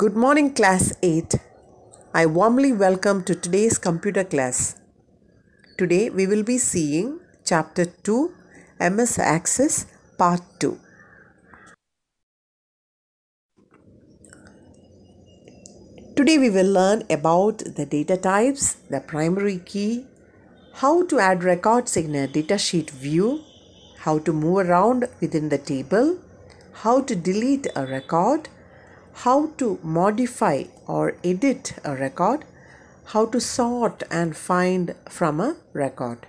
Good morning class 8. I warmly welcome to today's computer class. Today we will be seeing chapter 2 MS ACCESS part 2. Today we will learn about the data types, the primary key, how to add records in a datasheet view, how to move around within the table, how to delete a record, how to modify or edit a record, how to sort and find from a record.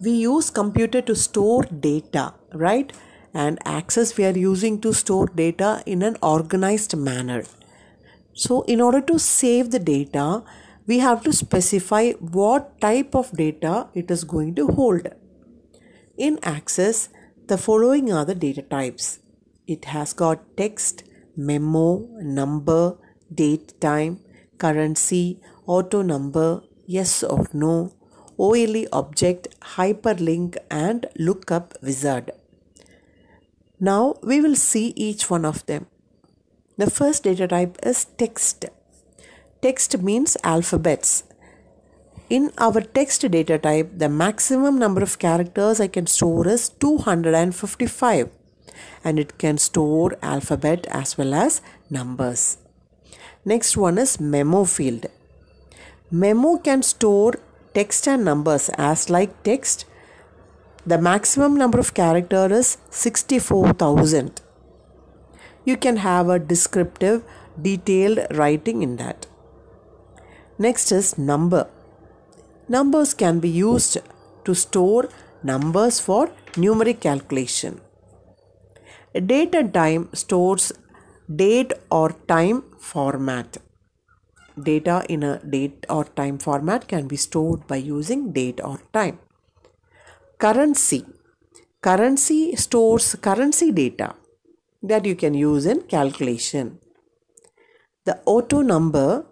We use computer to store data, right? And Access we are using to store data in an organized manner. So in order to save the data, we have to specify what type of data it is going to hold. In Access, the following are the data types. It has got text, memo, number, date, time, currency, auto number, yes or no, OLE object, hyperlink and lookup wizard. Now we will see each one of them. The first data type is text. Text means alphabets. In our text data type, the maximum number of characters I can store is 255, and it can store alphabet as well as numbers. Next one is memo field. Memo can store text and numbers as like text. The maximum number of characters is 64,000. You can have a descriptive, detailed writing in that. Next is number. Numbers can be used to store numbers for numeric calculation. Date and time stores date or time format. Data in a date or time format can be stored by using date or time. Currency. Currency stores currency data that you can use in calculation. The auto number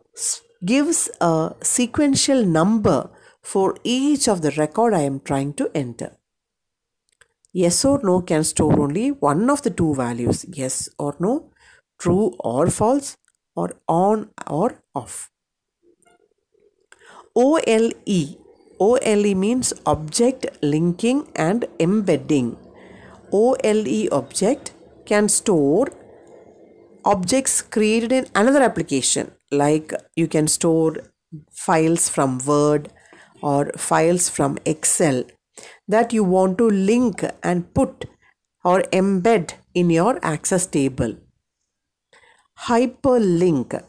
gives a sequential number for each of the record I am trying to enter. Yes or no can store only one of the two values, yes or no, true or false, or on or off. OLE. OLE means object linking and embedding. OLE object can store objects created in another application, like you can store files from Word or files from Excel that you want to link and put or embed in your Access table. Hyperlink.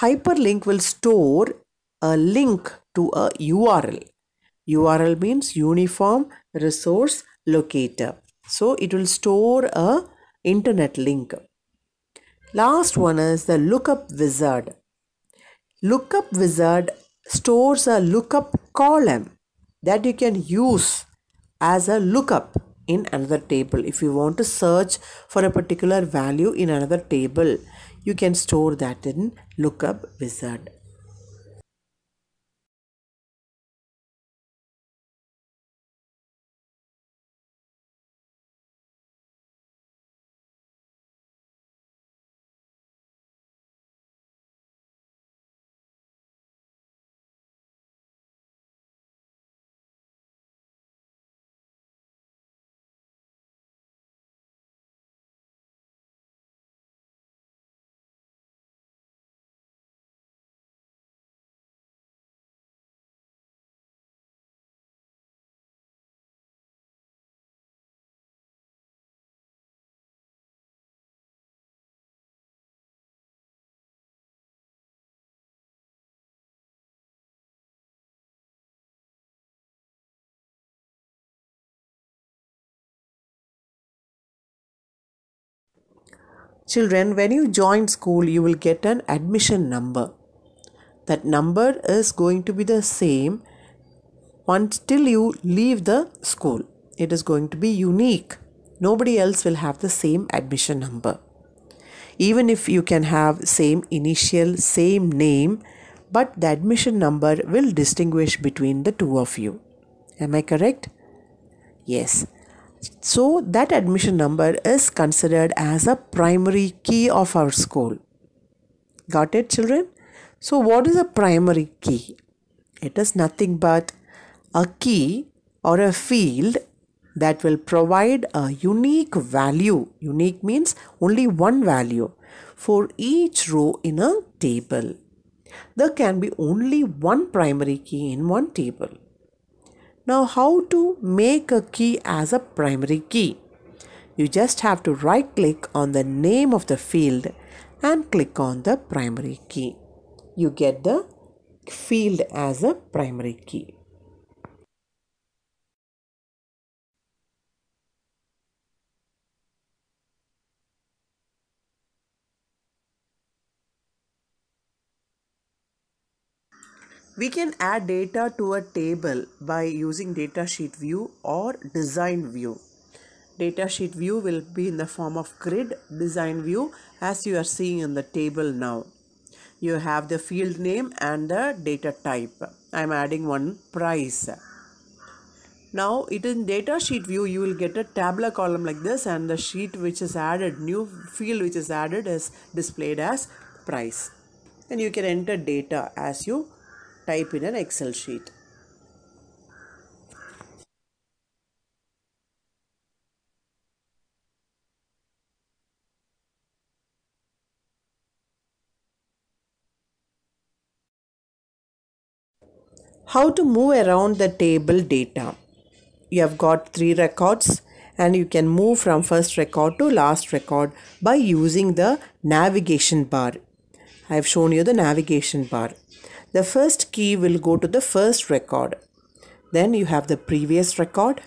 Hyperlink will store a link to a URL. URL means Uniform Resource Locator. So it will store a internet link. Last one is the lookup wizard. Lookup wizard stores a lookup column that you can use as a lookup in another table. If you want to search for a particular value in another table, you can store that in lookup wizard. Children, when you join school, you will get an admission number. That number is going to be the same until you leave the school. It is going to be unique. Nobody else will have the same admission number. Even if you can have same initial, same name, but the admission number will distinguish between the two of you. Am I correct? Yes. So that admission number is considered as a primary key of our school. Got it, children? So what is a primary key? It is nothing but a key or a field that will provide a unique value. Unique means only one value for each row in a table. There can be only one primary key in one table. Now, how to make a key as a primary key? You just have to right click on the name of the field and click on the primary key. You get the field as a primary key. We can add data to a table by using datasheet view or design view. Datasheet view will be in the form of grid, design view as you are seeing in the table now. You have the field name and the data type. I am adding one price. Now in datasheet view you will get a tabular column like this, and the sheet which is added, new field which is added, is displayed as price. And you can enter data as you type in an Excel sheet. How to move around the table data? You have got 3 records and you can move from first record to last record by using the navigation bar. I have shown you the navigation bar. The first key will go to the first record. Then you have the previous record,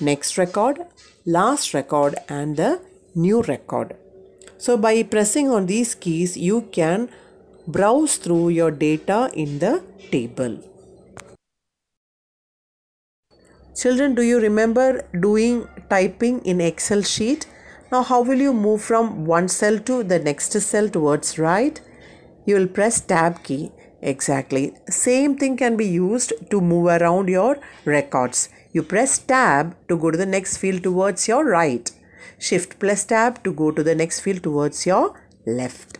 next record, last record and the new record. So by pressing on these keys, you can browse through your data in the table. Children, do you remember typing in Excel sheet? Now how will you move from one cell to the next cell towards right? You will press tab key. Exactly. Same thing can be used to move around your records. You press tab to go to the next field towards your right. Shift plus tab to go to the next field towards your left.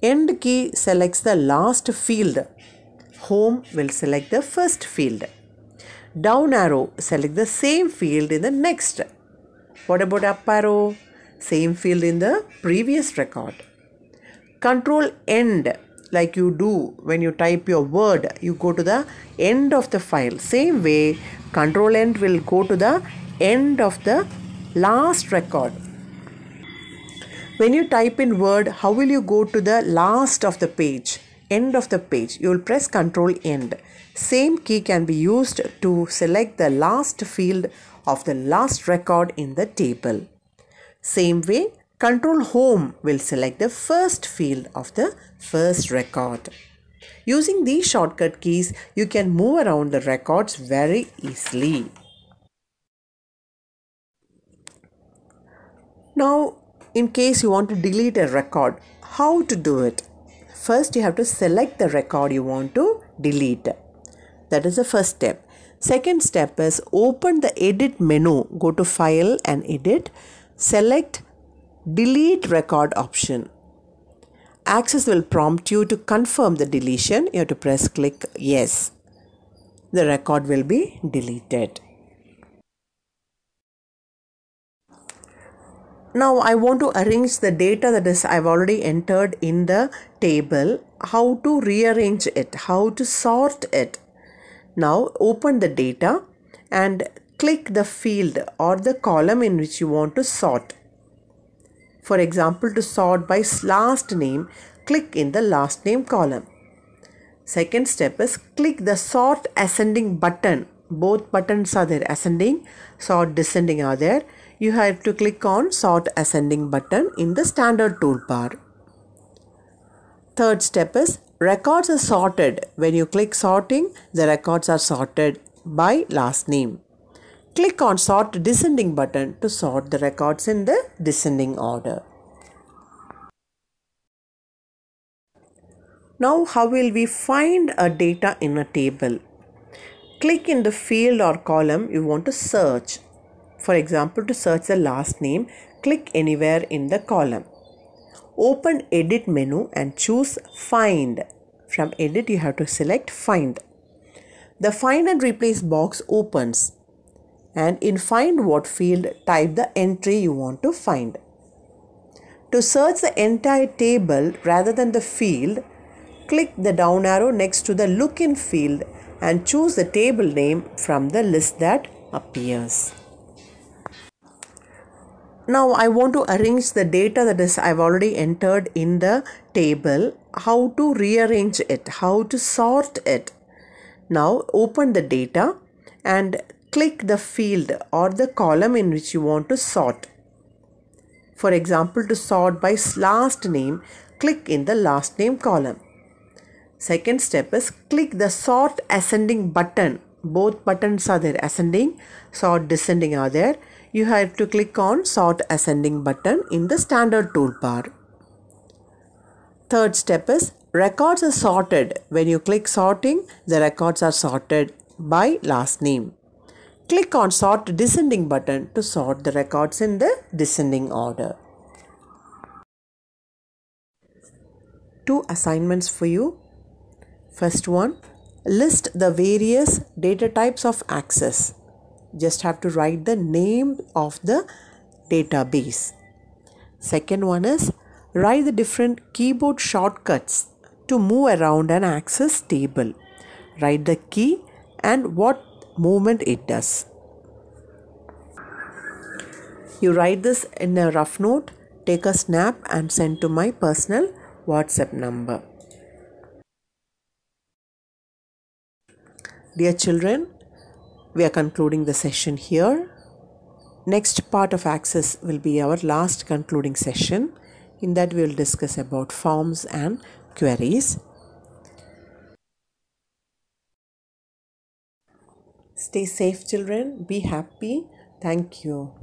End key selects the last field. Home will select the first field. Down arrow select the same field in the next. What about up arrow? Same field in the previous record. Control end, like you do when you type your word, you go to the end of the file. Same way, control end will go to the end of the last record. When you type in word, how will you go to the last of the page, end of the page? You will press control end. Same key can be used to select the last field of the last record in the table. Same way, control home will select the first field of the first record. Using these shortcut keys, you can move around the records very easily. Now, in case you want to delete a record, how to do it? First, you have to select the record you want to delete. That is the first step. Second step is open the edit menu. Go to file and edit. Select delete record option. Access will prompt you to confirm the deletion. You have to press click yes. The record will be deleted. Now I want to arrange the data that is I've already entered in the table. How to rearrange it? How to sort it? Now open the data and click the field or the column in which you want to sort. For example, to sort by last name, click in the last name column. Second step is click the sort ascending button. Both buttons are there, ascending, sort descending are there. You have to click on sort ascending button in the standard toolbar. Third step is records are sorted. When you click sorting, the records are sorted by last name. Click on sort descending button to sort the records in the descending order. Now how will we find a data in a table? Click in the field or column you want to search. For example, to search the last name, click anywhere in the column. Open Edit menu and choose Find. From Edit, you have to select Find. The Find and Replace box opens. And in Find What field, type the entry you want to find. To search the entire table rather than the field, click the down arrow next to the Look In field and choose the table name from the list that appears. Now I want to arrange the data that is I've already entered in the table, how to rearrange it, how to sort it. Now open the data and click the field or the column in which you want to sort. For example, to sort by last name, click in the last name column. Second step is click the sort ascending button. Both buttons are there, ascending, sort descending are there. You have to click on sort ascending button in the standard toolbar. Third step is records are sorted. When you click sorting, the records are sorted by last name. Click on sort descending button to sort the records in the descending order. Two assignments for you. First one, list the various data types of Access. Just have to write the name of the database. Second one is write the different keyboard shortcuts to move around an Access table. Write the key and what movement it does. You write this in a rough note, take a snap and send to my personal WhatsApp number. Dear children, we are concluding the session here. Next part of Access will be our last concluding session. In that we will discuss about forms and queries. Stay safe, children. Be happy. Thank you.